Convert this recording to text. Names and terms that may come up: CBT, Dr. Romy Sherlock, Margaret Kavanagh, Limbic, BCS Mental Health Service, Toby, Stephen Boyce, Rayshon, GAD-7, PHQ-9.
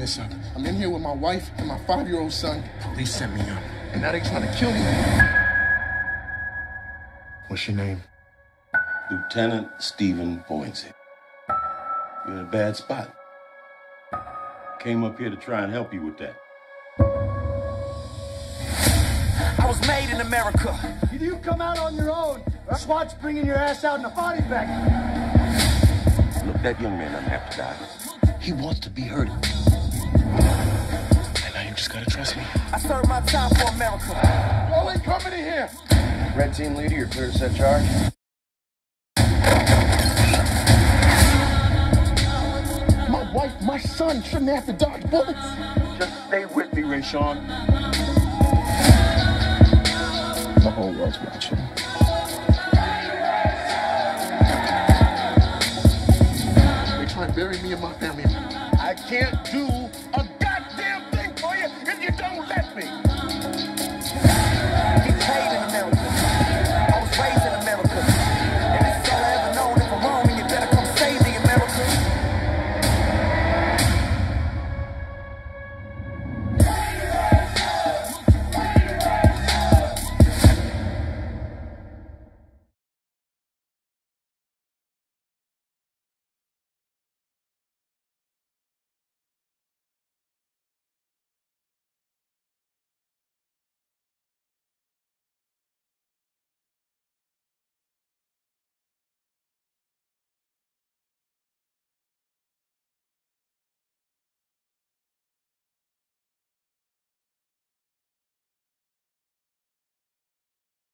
this up. I'm in here with my wife and my 5-year-old son. Police sent me up, and now they're trying to kill me. What's your name? Lieutenant Stephen Boyce. You're in a bad spot. Came up here to try and help you with that. I was made in America. Either you come out on your own, or SWAT's bringing your ass out in a body bag. Look, that young man doesn't have to die. He wants to be heard. And now you just gotta trust me. I served my time for America. All in company here. Red team leader, you're clear to set charge. My son shouldn't have to dodge bullets. Just stay with me, Rayshon. The whole world's watching. They try to bury me and my family. I can't do